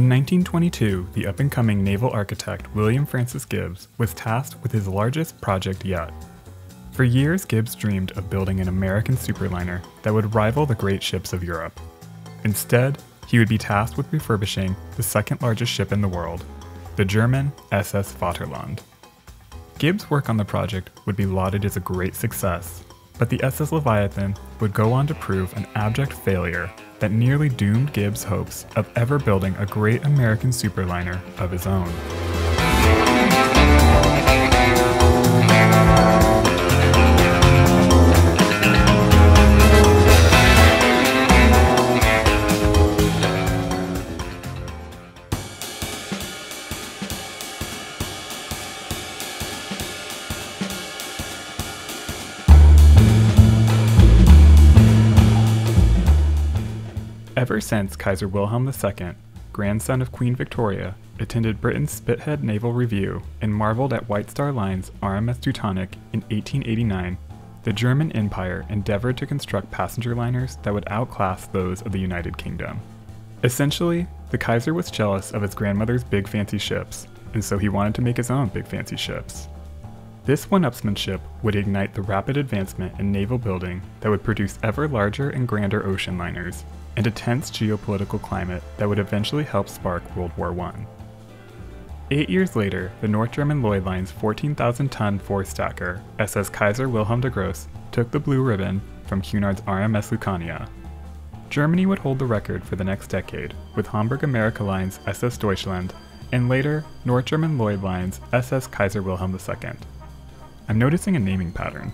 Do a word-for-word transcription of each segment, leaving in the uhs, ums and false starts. In nineteen twenty-two, the up-and-coming naval architect William Francis Gibbs was tasked with his largest project yet. For years, Gibbs dreamed of building an American superliner that would rival the great ships of Europe. Instead, he would be tasked with refurbishing the second largest ship in the world, the German S S Vaterland. Gibbs' work on the project would be lauded as a great success, but the S S Leviathan would go on to prove an abject failure that nearly doomed Gibbs' hopes of ever building a great American superliner of his own. Ever since Kaiser Wilhelm the Second, grandson of Queen Victoria, attended Britain's Spithead Naval Review and marveled at White Star Line's R M S Teutonic in eighteen eighty-nine, the German Empire endeavored to construct passenger liners that would outclass those of the United Kingdom. Essentially, the Kaiser was jealous of his grandmother's big fancy ships, and so he wanted to make his own big fancy ships. This one-upsmanship would ignite the rapid advancement in naval building that would produce ever larger and grander ocean liners, and a tense geopolitical climate that would eventually help spark World War One. Eight years later, the North German Lloyd Line's fourteen thousand ton four-stacker, S S Kaiser Wilhelm der Große, took the blue ribbon from Cunard's R M S Lucania. Germany would hold the record for the next decade, with Hamburg America Line's S S Deutschland, and later, North German Lloyd Line's S S Kaiser Wilhelm the Second. I'm noticing a naming pattern.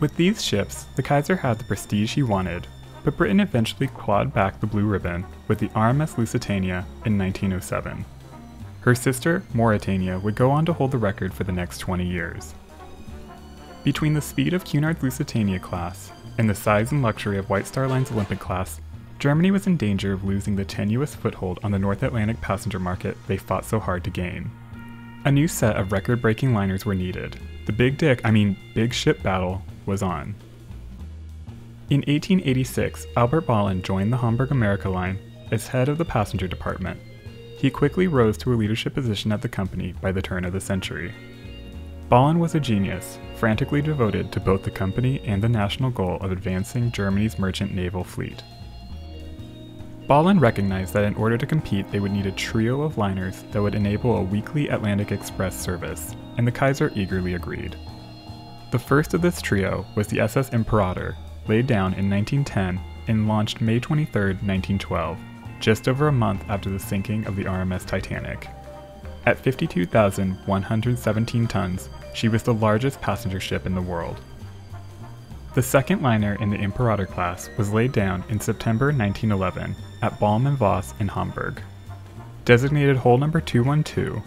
With these ships, the Kaiser had the prestige he wanted, but Britain eventually clawed back the blue ribbon with the R M S Lusitania in nineteen oh seven. Her sister, Mauritania, would go on to hold the record for the next twenty years. Between the speed of Cunard's Lusitania class and the size and luxury of White Star Line's Olympic class, Germany was in danger of losing the tenuous foothold on the North Atlantic passenger market they fought so hard to gain. A new set of record-breaking liners were needed. The big dick, I mean big ship battle, was on. In eighteen eighty-six, Albert Ballin joined the Hamburg America Line as head of the passenger department. He quickly rose to a leadership position at the company by the turn of the century. Ballin was a genius, frantically devoted to both the company and the national goal of advancing Germany's merchant naval fleet. Ballin recognized that in order to compete, they would need a trio of liners that would enable a weekly Atlantic Express service, and the Kaiser eagerly agreed. The first of this trio was the S S Imperator, laid down in nineteen ten and launched May twenty-third, nineteen twelve, just over a month after the sinking of the R M S Titanic. At fifty-two thousand one hundred seventeen tons, she was the largest passenger ship in the world. The second liner in the Imperator class was laid down in September nineteen eleven at Balm and Voss in Hamburg. Designated hull number two one two,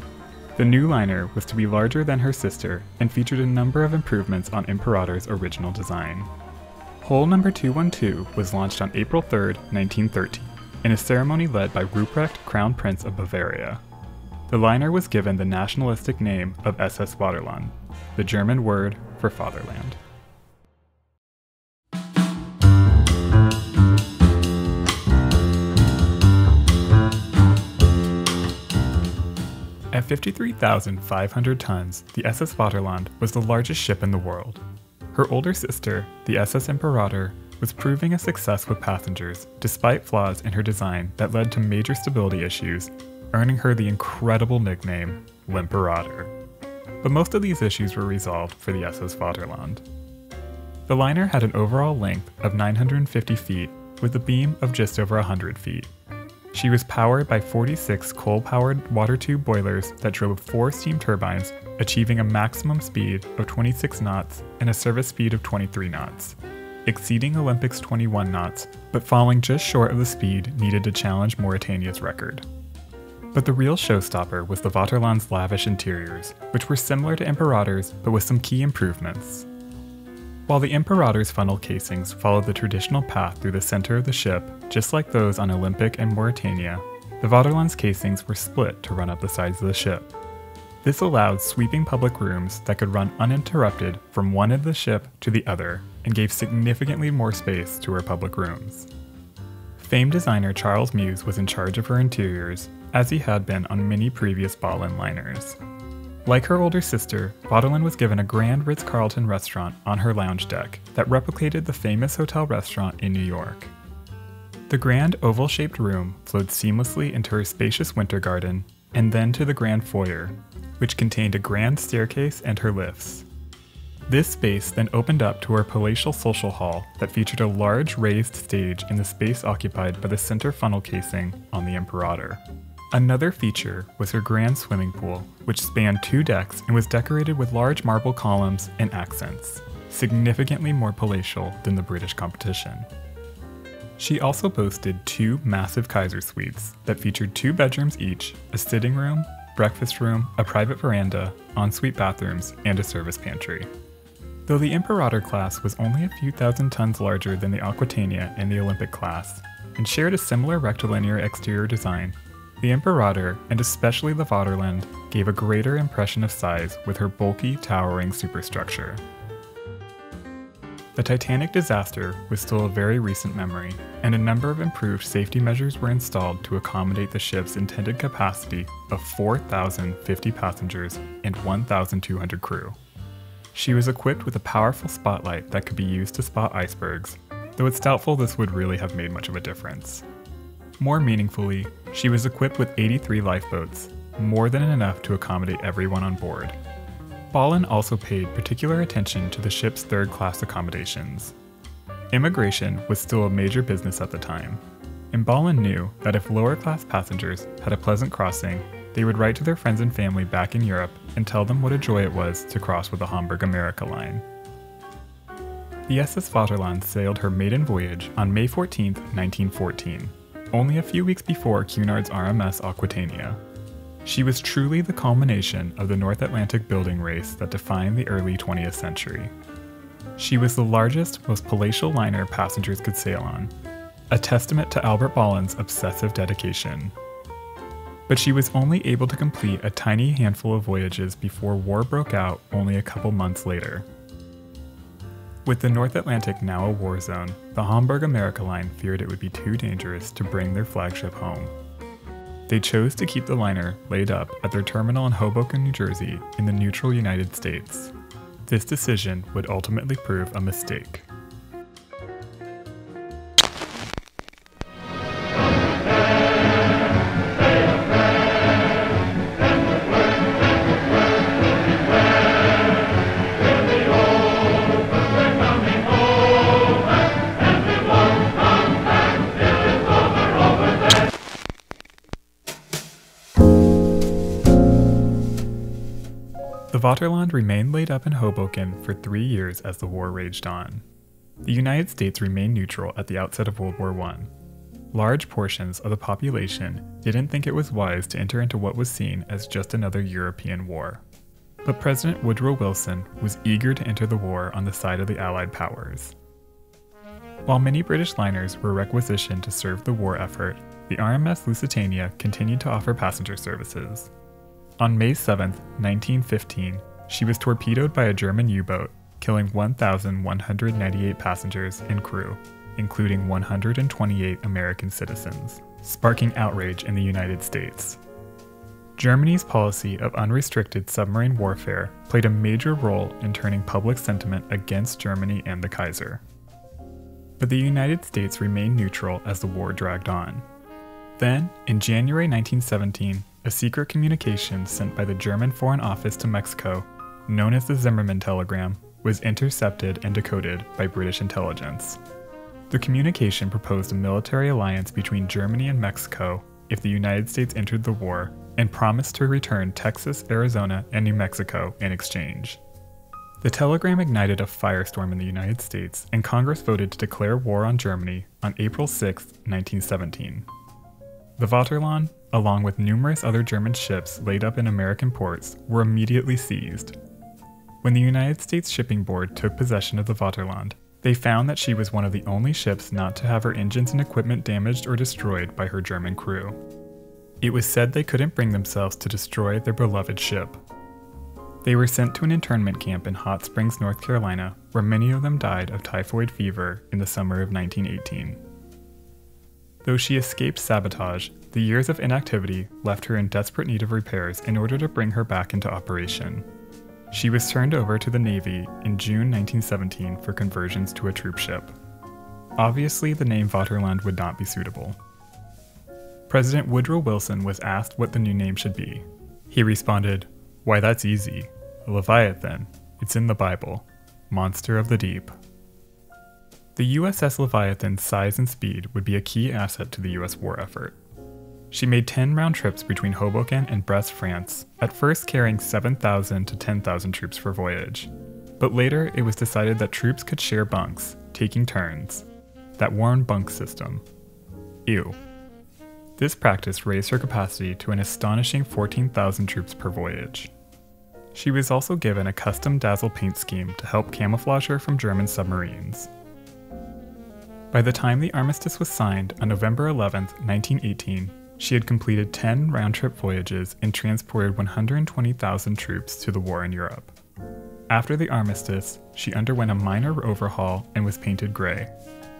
the new liner was to be larger than her sister and featured a number of improvements on Imperator's original design. Hull number two one two was launched on April third, nineteen thirteen, in a ceremony led by Ruprecht, Crown Prince of Bavaria. The liner was given the nationalistic name of S S Vaterland, the German word for fatherland. At fifty-three thousand five hundred tons, the S S Vaterland was the largest ship in the world. Her older sister, the S S Imperator, was proving a success with passengers, despite flaws in her design that led to major stability issues, earning her the incredible nickname, Limperator. But most of these issues were resolved for the S S Vaterland. The liner had an overall length of nine hundred fifty feet with a beam of just over one hundred feet. She was powered by forty-six coal-powered water tube boilers that drove four steam turbines, achieving a maximum speed of twenty-six knots and a service speed of twenty-three knots, exceeding Olympic's twenty-one knots, but falling just short of the speed needed to challenge Mauritania's record. But the real showstopper was the Vaterland's lavish interiors, which were similar to Imperator's but with some key improvements. While the Imperator's funnel casings followed the traditional path through the center of the ship, just like those on Olympic and Mauritania, the Vaterland's casings were split to run up the sides of the ship. This allowed sweeping public rooms that could run uninterrupted from one end of the ship to the other, and gave significantly more space to her public rooms. Famed designer Charles Mewes was in charge of her interiors, as he had been on many previous Ballin liners. Like her older sister, Vaterland was given a grand Ritz-Carlton restaurant on her lounge deck that replicated the famous hotel restaurant in New York. The grand oval-shaped room flowed seamlessly into her spacious winter garden and then to the grand foyer, which contained a grand staircase and her lifts. This space then opened up to her palatial social hall that featured a large raised stage in the space occupied by the center funnel casing on the Imperator. Another feature was her grand swimming pool, which spanned two decks and was decorated with large marble columns and accents, significantly more palatial than the British competition. She also boasted two massive Kaiser suites that featured two bedrooms each, a sitting room, breakfast room, a private veranda, ensuite bathrooms, and a service pantry. Though the Imperator class was only a few thousand tons larger than the Aquitania and the Olympic class, and shared a similar rectilinear exterior design, the Imperator, and especially the Vaterland, gave a greater impression of size with her bulky, towering superstructure. The Titanic disaster was still a very recent memory, and a number of improved safety measures were installed to accommodate the ship's intended capacity of four thousand fifty passengers and one thousand two hundred crew. She was equipped with a powerful spotlight that could be used to spot icebergs, though it's doubtful this would really have made much of a difference. More meaningfully, she was equipped with eighty-three lifeboats, more than enough to accommodate everyone on board. Ballin also paid particular attention to the ship's third-class accommodations. Immigration was still a major business at the time, and Ballin knew that if lower-class passengers had a pleasant crossing, they would write to their friends and family back in Europe and tell them what a joy it was to cross with the Hamburg America Line. The S S Vaterland sailed her maiden voyage on May fourteenth, nineteen fourteen. Only a few weeks before Cunard's R M S Aquitania. She was truly the culmination of the North Atlantic building race that defined the early twentieth century. She was the largest, most palatial liner passengers could sail on, a testament to Albert Ballin's obsessive dedication. But she was only able to complete a tiny handful of voyages before war broke out only a couple months later. With the North Atlantic now a war zone, the Hamburg America Line feared it would be too dangerous to bring their flagship home. They chose to keep the liner laid up at their terminal in Hoboken, New Jersey, in the neutral United States. This decision would ultimately prove a mistake. The Vaterland remained laid up in Hoboken for three years as the war raged on. The United States remained neutral at the outset of World War One. Large portions of the population didn't think it was wise to enter into what was seen as just another European war. But President Woodrow Wilson was eager to enter the war on the side of the Allied powers. While many British liners were requisitioned to serve the war effort, the R M S Lusitania continued to offer passenger services. On May seventh, nineteen fifteen, she was torpedoed by a German U-boat, killing one thousand one hundred ninety-eight passengers and crew, including one hundred twenty-eight American citizens, sparking outrage in the United States. Germany's policy of unrestricted submarine warfare played a major role in turning public sentiment against Germany and the Kaiser. But the United States remained neutral as the war dragged on. Then, in January nineteen seventeen, a secret communication sent by the German Foreign Office to Mexico, known as the Zimmermann Telegram, was intercepted and decoded by British intelligence. The communication proposed a military alliance between Germany and Mexico if the United States entered the war, and promised to return Texas, Arizona, and New Mexico in exchange. The telegram ignited a firestorm in the United States, and Congress voted to declare war on Germany on April sixth, nineteen seventeen. The Vaterland, along with numerous other German ships laid up in American ports, were immediately seized. When the United States Shipping Board took possession of the Vaterland, they found that she was one of the only ships not to have her engines and equipment damaged or destroyed by her German crew. It was said they couldn't bring themselves to destroy their beloved ship. They were sent to an internment camp in Hot Springs, North Carolina, where many of them died of typhoid fever in the summer of nineteen eighteen. Though she escaped sabotage, The years of inactivity left her in desperate need of repairs in order to bring her back into operation. She was turned over to the Navy in June nineteen seventeen for conversions to a troop ship. Obviously, the name Vaterland would not be suitable. President Woodrow Wilson was asked what the new name should be. He responded, "Why, that's easy. Leviathan. It's in the Bible. Monster of the deep." The U S S Leviathan's size and speed would be a key asset to the U S war effort. She made ten round trips between Hoboken and Brest, France, at first carrying seven thousand to ten thousand troops per voyage. But later, it was decided that troops could share bunks, taking turns. That worn bunk system. Ew. This practice raised her capacity to an astonishing fourteen thousand troops per voyage. She was also given a custom dazzle paint scheme to help camouflage her from German submarines. By the time the armistice was signed on November eleventh nineteen eighteen, she had completed ten round-trip voyages and transported one hundred twenty thousand troops to the war in Europe. After the armistice, she underwent a minor overhaul and was painted gray.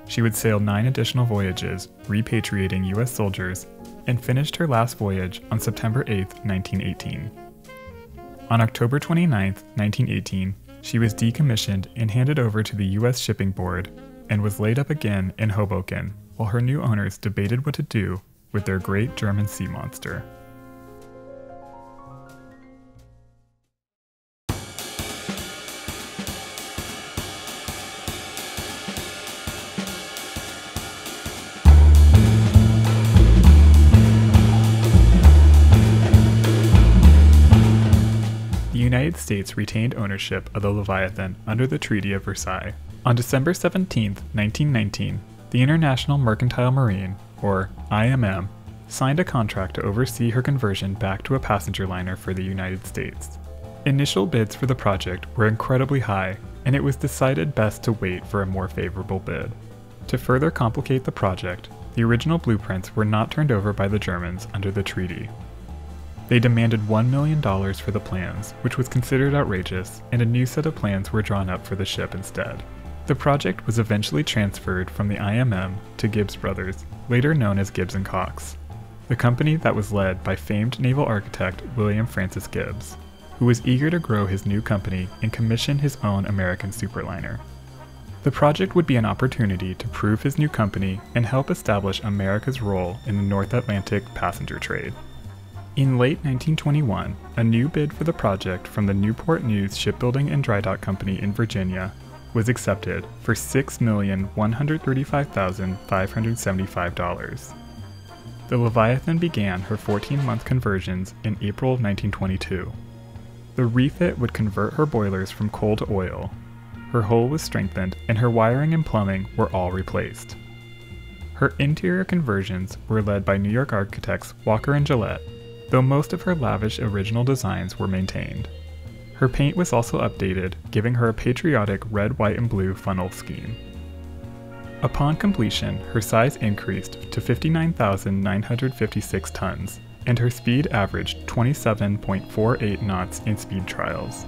She would sail nine additional voyages, repatriating U S soldiers, and finished her last voyage on September eighth nineteen eighteen. On October twenty-ninth nineteen eighteen, she was decommissioned and handed over to the U S Shipping Board and was laid up again in Hoboken while her new owners debated what to do with their great German sea monster. The United States retained ownership of the Leviathan under the Treaty of Versailles. On December seventeenth nineteen nineteen, the International Mercantile Marine, or I M M, signed a contract to oversee her conversion back to a passenger liner for the United States. Initial bids for the project were incredibly high, and it was decided best to wait for a more favorable bid. To further complicate the project, the original blueprints were not turned over by the Germans under the treaty. They demanded one million dollars for the plans, which was considered outrageous, and a new set of plans were drawn up for the ship instead. The project was eventually transferred from the I M M to Gibbs Brothers, later known as Gibbs and Cox, the company that was led by famed naval architect William Francis Gibbs, who was eager to grow his new company and commission his own American superliner. The project would be an opportunity to prove his new company and help establish America's role in the North Atlantic passenger trade. In late nineteen twenty-one, a new bid for the project from the Newport News Shipbuilding and Dry Dock Company in Virginia was accepted for six million one hundred thirty-five thousand five hundred seventy-five dollars. The Leviathan began her fourteen month conversions in April of nineteen twenty-two. The refit would convert her boilers from coal to oil. Her hull was strengthened and her wiring and plumbing were all replaced. Her interior conversions were led by New York architects Walker and Gillette, though most of her lavish original designs were maintained. Her paint was also updated, giving her a patriotic red, white, and blue funnel scheme. Upon completion, her size increased to fifty-nine thousand nine hundred fifty-six tons, and her speed averaged twenty-seven point four eight knots in speed trials.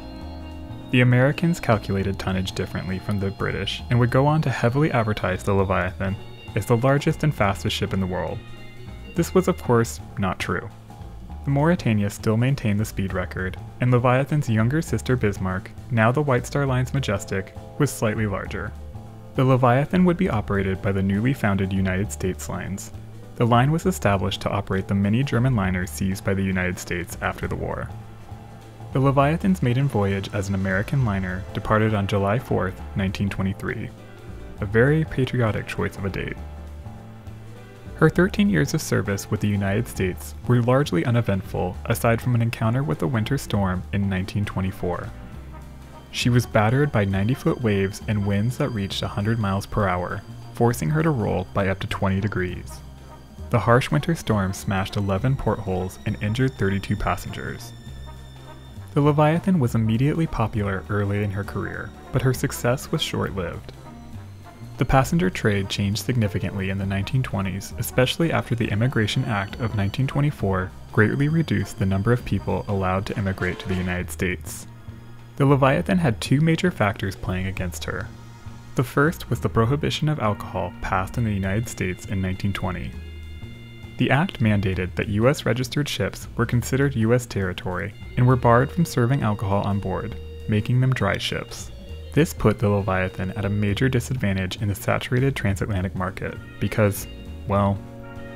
The Americans calculated tonnage differently from the British and would go on to heavily advertise the Leviathan as the largest and fastest ship in the world. This was, of course, not true. The Mauritania still maintained the speed record, and Leviathan's younger sister Bismarck, now the White Star Line's Majestic, was slightly larger. The Leviathan would be operated by the newly founded United States Lines. The line was established to operate the many German liners seized by the United States after the war. The Leviathan's maiden voyage as an American liner departed on July fourth nineteen twenty-three. A very patriotic choice of a date. Her thirteen years of service with the United States were largely uneventful aside from an encounter with a winter storm in nineteen twenty-four. She was battered by ninety foot waves and winds that reached one hundred miles per hour, forcing her to roll by up to twenty degrees. The harsh winter storm smashed eleven portholes and injured thirty-two passengers. The Leviathan was immediately popular early in her career, but her success was short-lived. The passenger trade changed significantly in the nineteen twenties, especially after the Immigration Act of nineteen twenty-four greatly reduced the number of people allowed to immigrate to the United States. The Leviathan had two major factors playing against her. The first was the prohibition of alcohol passed in the United States in nineteen twenty. The act mandated that U S registered ships were considered U S territory and were barred from serving alcohol on board, making them dry ships. This put the Leviathan at a major disadvantage in the saturated transatlantic market because, well,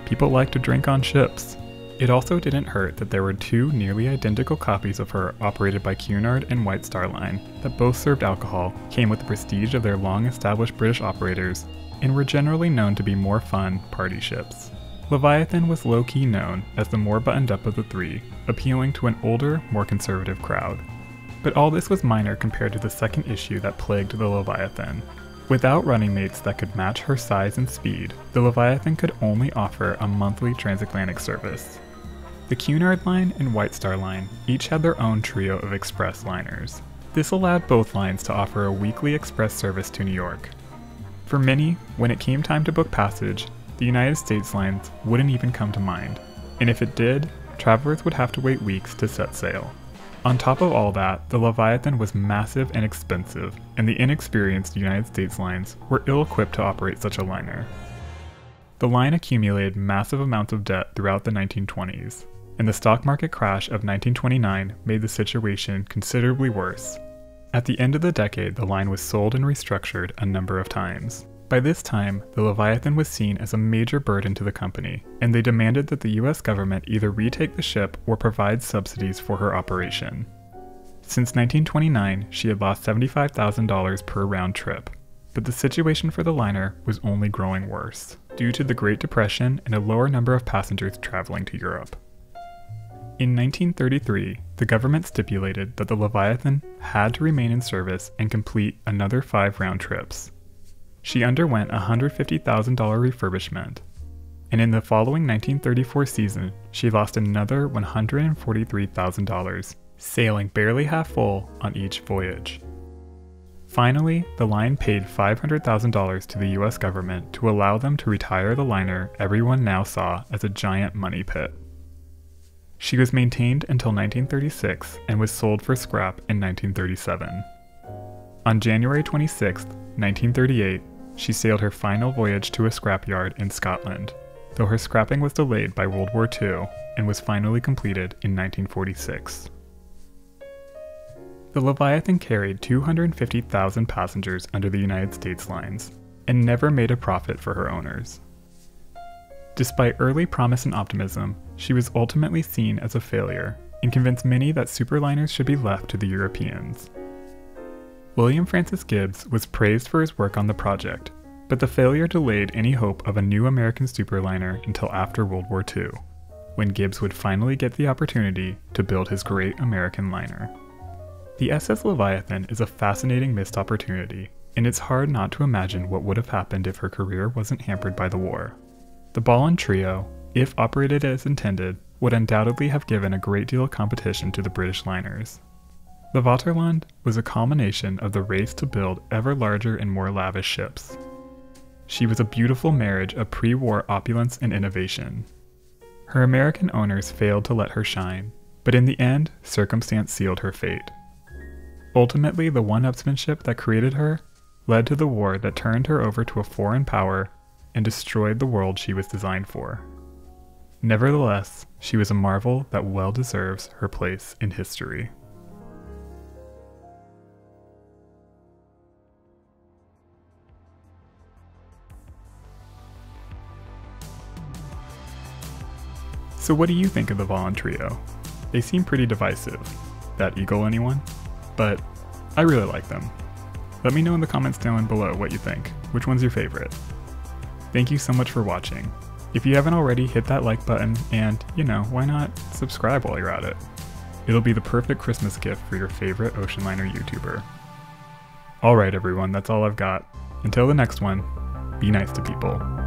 people like to drink on ships. It also didn't hurt that there were two nearly identical copies of her operated by Cunard and White Star Line that both served alcohol, came with the prestige of their long-established British operators, and were generally known to be more fun party ships. Leviathan was low-key known as the more buttoned-up of the three, appealing to an older, more conservative crowd. But all this was minor compared to the second issue that plagued the Leviathan. Without running mates that could match her size and speed, the Leviathan could only offer a monthly transatlantic service. The Cunard Line and White Star Line each had their own trio of express liners. This allowed both lines to offer a weekly express service to New York. For many, when it came time to book passage, the United States Lines wouldn't even come to mind, and if it did, travelers would have to wait weeks to set sail. On top of all that, the Leviathan was massive and expensive, and the inexperienced United States Lines were ill-equipped to operate such a liner. The line accumulated massive amounts of debt throughout the nineteen twenties. And the stock market crash of nineteen twenty-nine made the situation considerably worse. At the end of the decade, the line was sold and restructured a number of times. By this time, the Leviathan was seen as a major burden to the company, and they demanded that the U S government either retake the ship or provide subsidies for her operation. Since nineteen twenty-nine, she had lost seventy-five thousand dollars per round trip, but the situation for the liner was only growing worse, due to the Great Depression and a lower number of passengers traveling to Europe. In nineteen thirty-three, the government stipulated that the Leviathan had to remain in service and complete another five round trips. She underwent a one hundred fifty thousand dollar refurbishment, and in the following nineteen thirty-four season, she lost another one hundred forty-three thousand dollars, sailing barely half full on each voyage. Finally, the line paid five hundred thousand dollars to the U S government to allow them to retire the liner everyone now saw as a giant money pit. She was maintained until nineteen thirty-six and was sold for scrap in nineteen thirty-seven. On January twenty-sixth, nineteen thirty-eight, she sailed her final voyage to a scrapyard in Scotland, though her scrapping was delayed by World War Two and was finally completed in nineteen forty-six. The Leviathan carried two hundred fifty thousand passengers under the United States Lines and never made a profit for her owners. Despite early promise and optimism, she was ultimately seen as a failure and convinced many that superliners should be left to the Europeans. William Francis Gibbs was praised for his work on the project, but the failure delayed any hope of a new American superliner until after World War Two, when Gibbs would finally get the opportunity to build his great American liner. The S S Leviathan is a fascinating missed opportunity, and it's hard not to imagine what would have happened if her career wasn't hampered by the war. The Ballin trio, if operated as intended, would undoubtedly have given a great deal of competition to the British liners. The Vaterland was a culmination of the race to build ever larger and more lavish ships. She was a beautiful marriage of pre-war opulence and innovation. Her American owners failed to let her shine, but in the end, circumstance sealed her fate. Ultimately, the one-upsmanship that created her led to the war that turned her over to a foreign power and destroyed the world she was designed for. Nevertheless, she was a marvel that well deserves her place in history. So what do you think of the Ballin trio? They seem pretty divisive. That eagle anyone? But I really like them. Let me know in the comments down below what you think. Which one's your favorite? Thank you so much for watching. If you haven't already, hit that like button and, you know, why not subscribe while you're at it? It'll be the perfect Christmas gift for your favorite ocean liner YouTuber. Alright everyone, that's all I've got. Until the next one, be nice to people.